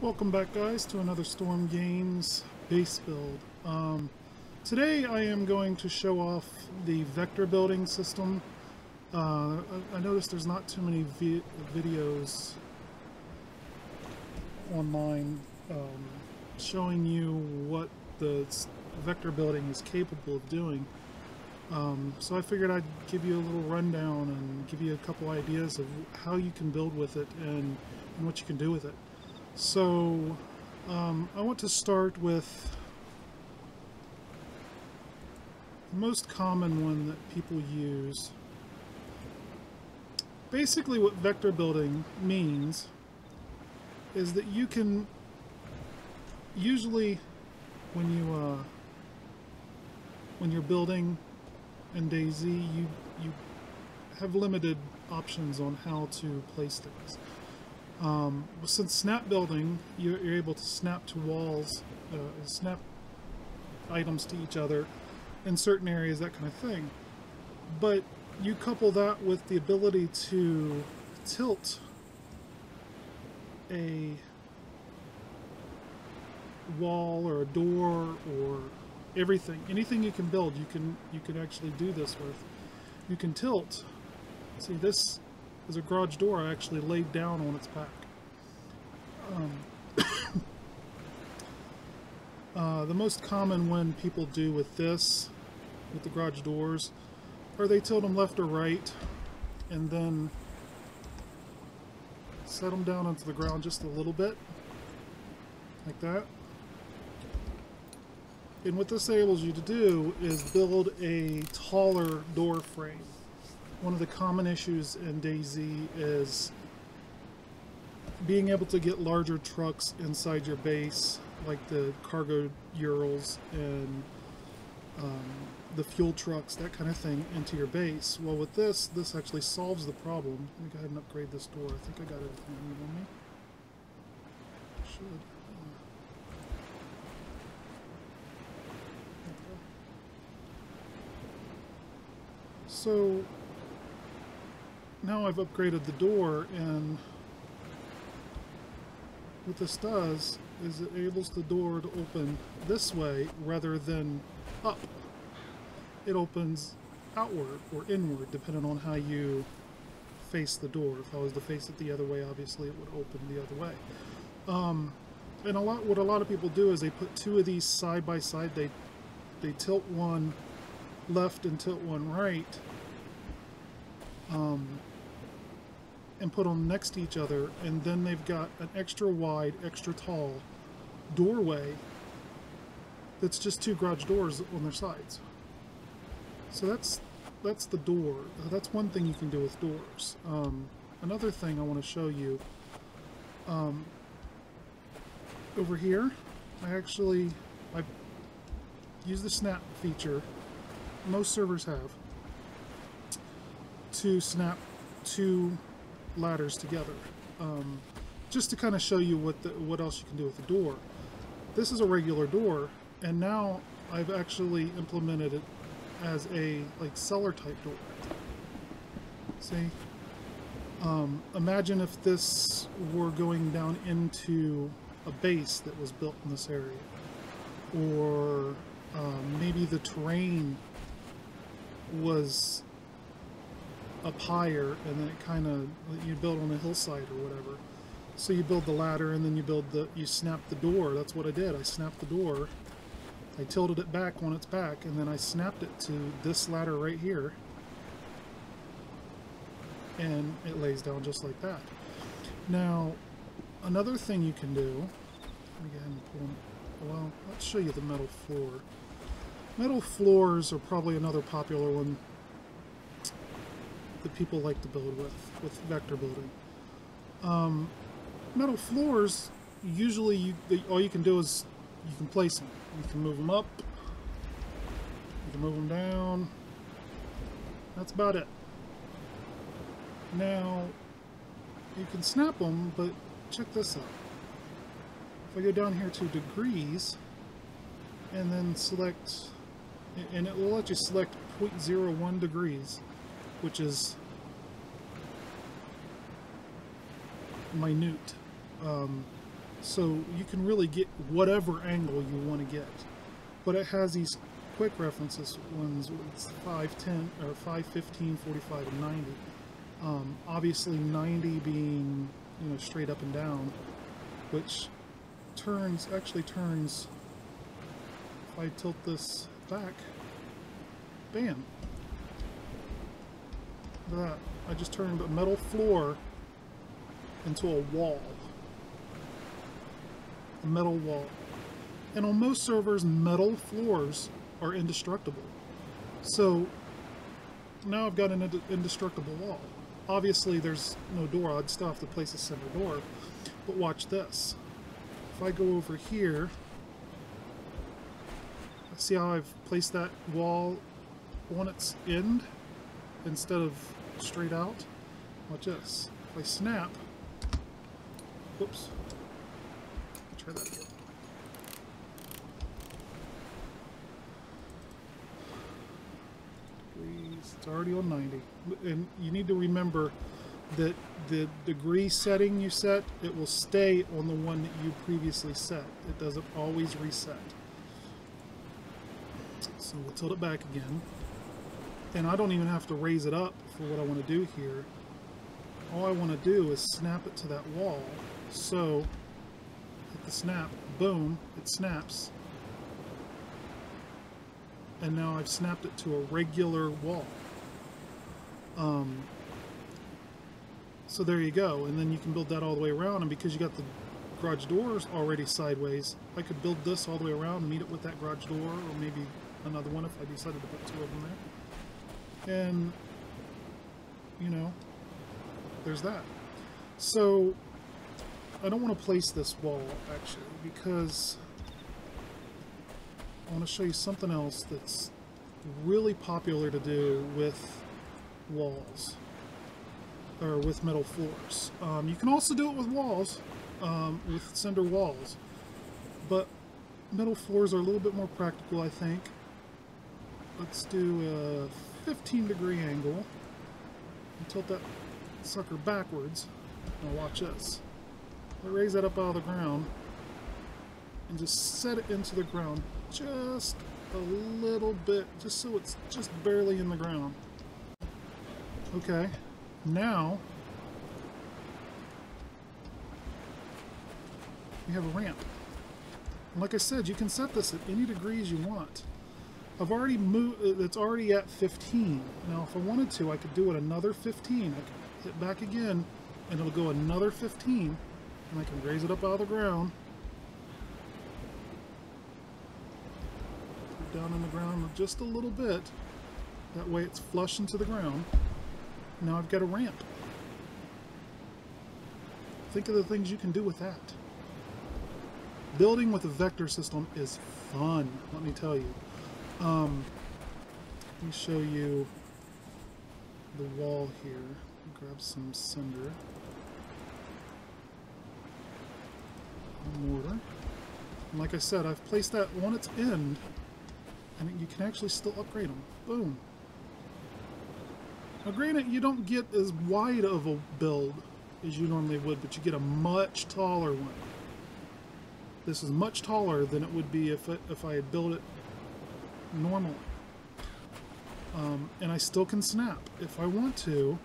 Welcome back, guys, to another Storm Games base build. Today I am going to show off the Vector building system. I noticed there's not too many videos online showing you what the Vector building is capable of doing. So I figured I'd give you a little rundown and give you a couple ideas of how you can build with it and what you can do with it. So I want to start with the most common one that people use. Basically what vector building means is that you can usually, when you're building in DayZ, you have limited options on how to place things. Since snap building, you're able to snap to walls, snap items to each other in certain areas, that kind of thing. But you couple that with the ability to tilt a wall or a door or everything, anything you can build, you can actually do this with. You can tilt. See, this is a garage door I actually laid down on its back. The most common one people do with this, with the garage doors, are they tilt them left or right and then set them down onto the ground just a little bit, like that. And what this enables you to do is build a taller door frame. One of the common issues in DayZ is being able to get larger trucks inside your base, like the cargo Urals and the fuel trucks, that kind of thing, into your base. Well, with this actually solves the problem. Let me go ahead and upgrade this door. I think I got everything I need on me. I should. So now I've upgraded the door, and what this does is it enables the door to open this way rather than up. It opens outward or inward depending on how you face the door. If I was to face it the other way, obviously it would open the other way. And what a lot of people do is they put two of these side by side. They tilt one left and tilt one right, and put them next to each other, and then they've got an extra wide, extra tall doorway that's just two garage doors on their sides. So that's the door. That's one thing you can do with doors. Another thing I want to show you, over here, I use the snap feature. Most servers have to snap two ladders together, just to kind of show you what else you can do with the door. This is a regular door, and now I've actually implemented it as a cellar type door. See, imagine if this were going down into a base that was built in this area, or maybe the terrain was up higher and then it kind of, you build on a hillside or whatever. So you build the ladder and then you build you snap the door. That's what I did. I snapped the door. I tilted it back on its back and then I snapped it to this ladder right here. And it lays down just like that. Now, another thing you can do, let me go ahead and pull, well, let's show you the metal floor. Metal floors are probably another popular one that people like to build with vector building. Metal floors, usually all you can do is you can place them. You can move them up, you can move them down. That's about it. Now, you can snap them, but check this out. If I go down here to degrees, and then select, and it will let you select 0.01 degrees, which is minute. So you can really get whatever angle you want to get. But it has these quick references, ones with 5, 10, or 5, 15, 45, and 90. Obviously 90 being, you know, straight up and down, which turns, actually turns, if I tilt this back, bam. Look at that. I just turned a metal floor into a wall. A metal wall. And on most servers, metal floors are indestructible. So now I've got an indestructible wall. Obviously there's no door. I'd still have to place a center door. But watch this. If I go over here, see how I've placed that wall on its end instead of straight out? Watch this. If I snap, whoops, try that again. Degrees, it's already on 90. And you need to remember that the degree setting you set, it will stay on the one that you previously set. It doesn't always reset. So we'll tilt it back again. And I don't even have to raise it up for what I want to do here. All I want to do is snap it to that wall. So, hit the snap, boom, it snaps. And now I've snapped it to a regular wall. So there you go. And then you can build that all the way around. And because you got the garage doors already sideways, I could build this all the way around and meet it with that garage door, or maybe another one if I decided to put two of them there. And, you know, there's that. So, I don't want to place this wall, actually, because I want to show you something else that's really popular to do with walls, or with metal floors. You can also do it with walls, with cinder walls, but metal floors are a little bit more practical, I think. Let's do a 15 degree angle and tilt that sucker backwards. Now watch this. I'll raise that up out of the ground and just set it into the ground just a little bit, just so it's just barely in the ground. Okay, now we have a ramp. And like I said, you can set this at any degrees you want. I've already moved, it's already at 15. Now if I wanted to, I could do it another 15. I could hit back again and it'll go another 15, and I can raise it up out of the ground. Put it down in the ground just a little bit. That way it's flush into the ground. Now I've got a ramp. Think of the things you can do with that. Building with a vector system is fun, let me tell you. Let me show you the wall here. Grab some cinder. Mortar. And like I said, I've placed that on its end, and you can actually still upgrade them. Boom. Now granted, you don't get as wide of a build as you normally would, but you get a much taller one. This is much taller than it would be if I had built it normally. And I still can snap if I want to.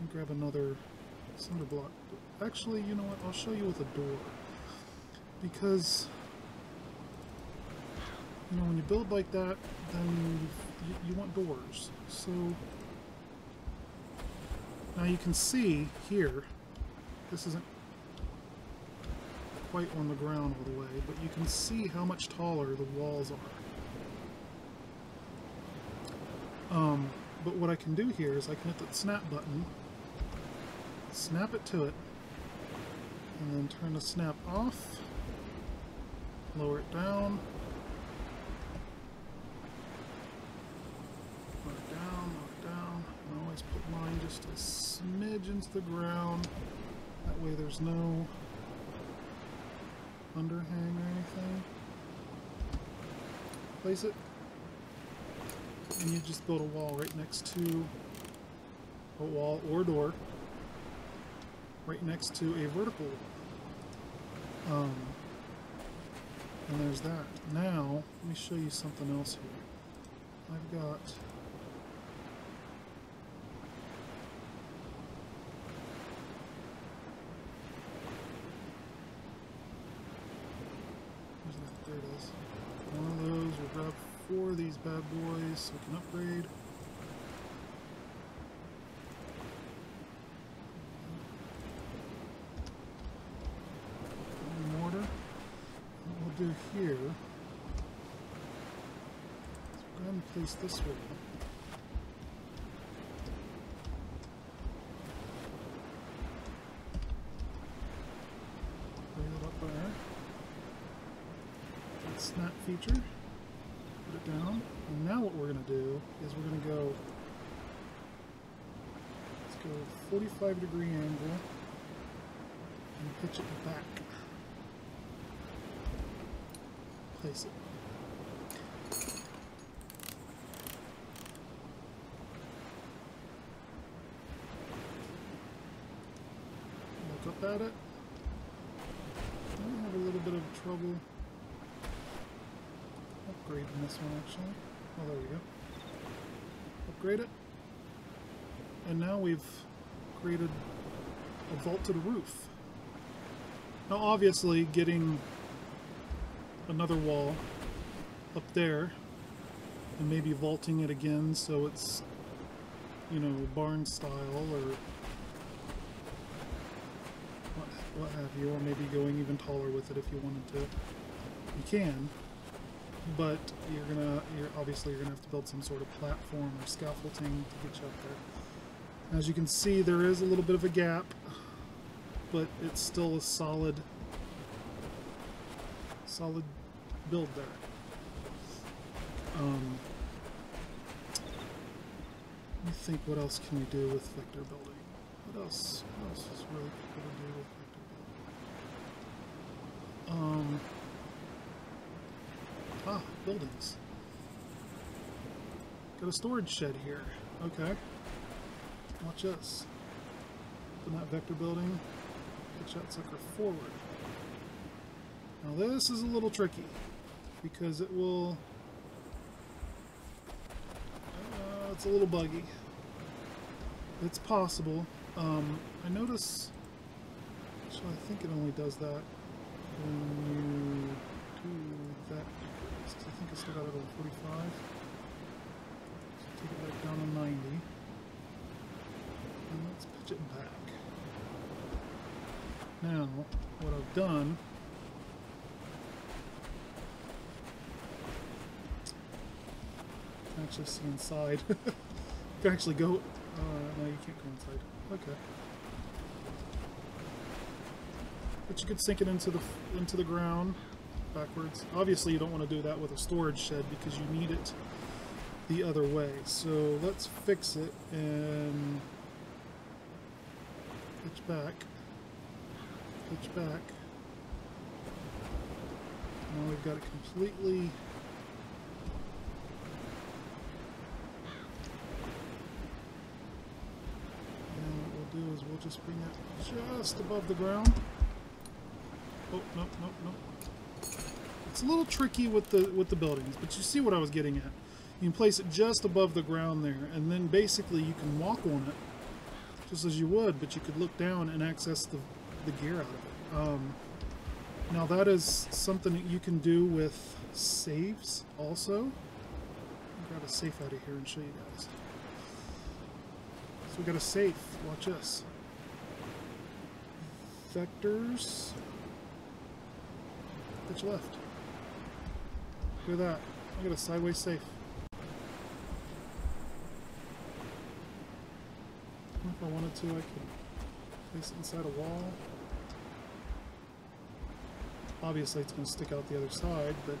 Let me grab another cinder block. Actually, you know what? I'll show you with a door. Because, you know, when you build like that, then you want doors. So, now you can see here, this isn't quite on the ground all the way, but you can see how much taller the walls are. But what I can do here is I can hit that snap button, snap it to it, and then turn the snap off, lower it down, lower it down, lower it down, and I always put mine just a smidge into the ground, that way there's no underhang or anything. Place it, and you just build a wall right next to a wall or door right next to a vertical. And there's that. Now, let me show you something else here. I've got... there it is. One of those, we'll grab 4 of these bad boys so we can upgrade. Do here, so go ahead and place this way. Bring it up there. That snap feature. Put it down. And now what we're going to do is we're going to go. Let's go 45-degree angle and pitch it back. Place it. Look up at it. I have a little bit of trouble upgrading this one actually. Oh, there we go. Upgrade it. And now we've created a vaulted roof. Now obviously getting another wall up there and maybe vaulting it again so it's, you know, barn style or what have you, or maybe going even taller with it if you wanted to. You can, but you're obviously gonna have to build some sort of platform or scaffolding to get you up there. As you can see, there is a little bit of a gap, but it's still a solid build there. Let me think, what else can we do with vector building? What else is really cool to do with vector building? Buildings. Got a storage shed here. Okay. Watch this. Open that vector building. Pitch that sucker forward. Now this is a little tricky because it will, it's a little buggy. It's possible. I notice, so I think it only does that when you do that. I think I still got it on 45. So take it back down to 90. And let's pitch it back. Now, what I've done actually see inside. You can actually go... no, you can't go inside. Okay. But you could sink it into the ground backwards. Obviously you don't want to do that with a storage shed because you need it the other way. So let's fix it and pitch back. Pitch back. Now we've got it completely... is we'll just bring it just above the ground. Oh, nope. It's a little tricky with the buildings, but you see what I was getting at. You can place it just above the ground there, and then basically you can walk on it just as you would, but you could look down and access the gear out of it. Now that is something that you can do with saves also. I'll grab a safe out of here and show you guys. We got a safe. Watch this. Vectors. Pitch left. Look at that. I got a sideways safe. I don't know if I wanted to, I could place it inside a wall. Obviously, it's going to stick out the other side, but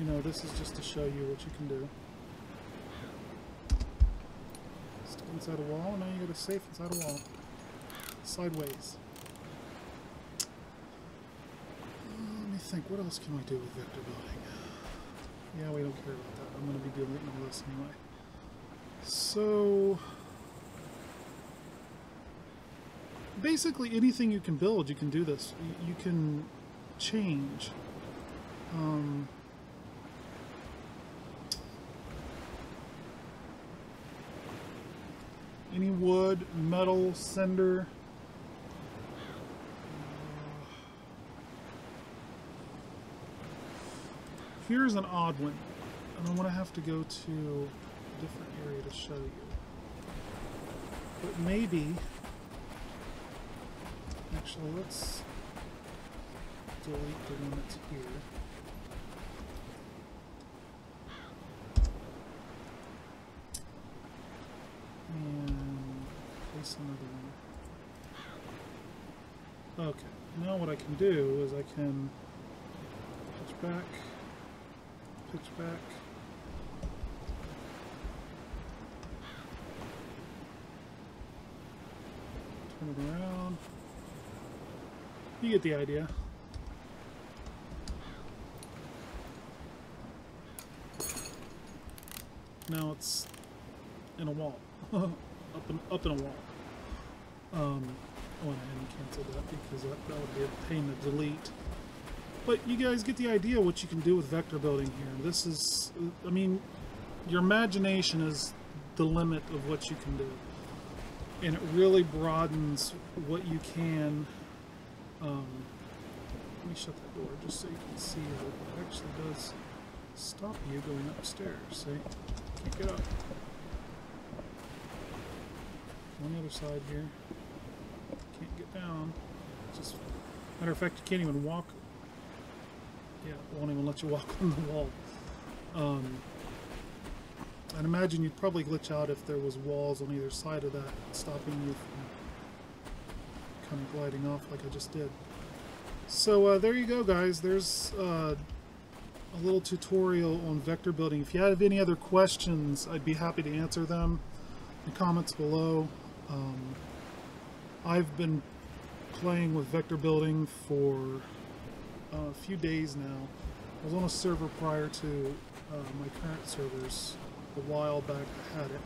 you know, this is just to show you what you can do. Inside a wall, now you got a safe inside a wall. Sideways. Let me think, what else can we do with vector building? Yeah, we don't care about that. I'm going to be deleting all this anyway. So, basically anything you can build, you can do this. You can change. Any wood, metal, cinder. Here's an odd one, and I'm going to have to go to a different area to show you. But maybe, actually, let's delete the one that's here. And place another one. Okay, now what I can do is I can pitch back, pitch back. Turn it around. You get the idea. Now it's in a wall. Up in a wall. I went ahead and canceled that because that would be a pain to delete. But you guys get the idea what you can do with vector building here. This is, I mean, your imagination is the limit of what you can do. And it really broadens what you can. Let me shut that door just so you can see that it actually does stop you going upstairs. See? Can't get up. On the other side here. Can't get down. Just, matter of fact, you can't even walk. Yeah, it won't even let you walk on the wall. I'd imagine you'd probably glitch out if there was walls on either side of that, stopping you from kind of gliding off like I just did. So there you go, guys. There's a little tutorial on vector building. If you have any other questions, I'd be happy to answer them in the comments below. I've been playing with vector building for a few days now. I was on a server prior to my current servers. A while back I had it,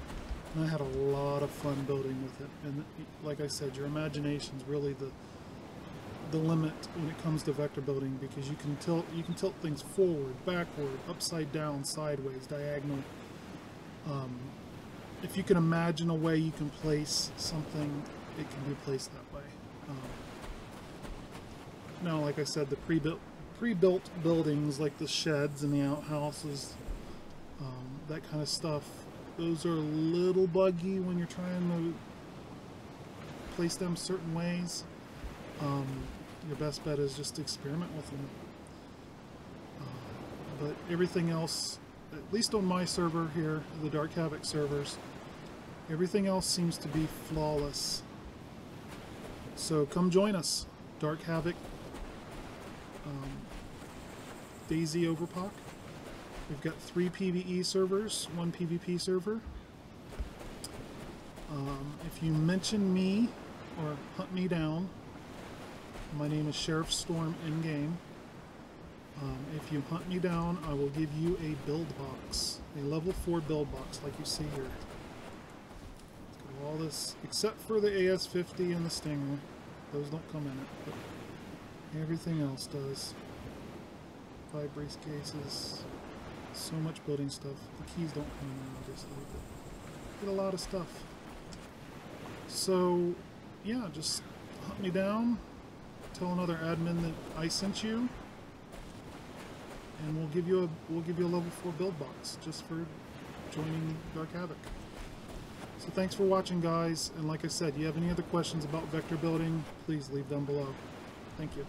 and I had a lot of fun building with it. And like I said, your imagination's really the limit when it comes to vector building, because you can tilt things forward, backward, upside down, sideways, diagonal. If you can imagine a way you can place something, it can be placed that way. Now, like I said, the pre-built buildings, like the sheds and the outhouses, that kind of stuff, those are a little buggy when you're trying to place them certain ways. Your best bet is just to experiment with them. But everything else, at least on my server here, the Dark Havoc servers, everything else seems to be flawless. So come join us. Dark Havoc, Daisy Overpoch. We've got 3 PvE servers, 1 PvP server. If you mention me or hunt me down, my name is Sheriff Storm Endgame. If you hunt me down, I will give you a build box, a level 4 build box like you see here. It's got all this, except for the AS50 and the Stinger. Those don't come in it, but everything else does. 5 briefcases, so much building stuff. The keys don't come in, obviously, but get a lot of stuff. So, yeah, just hunt me down, tell another admin that I sent you, and we'll give you a level 4 build box just for joining Dark Havoc. So thanks for watching, guys, and like I said, if you have any other questions about vector building, please leave them below. Thank you.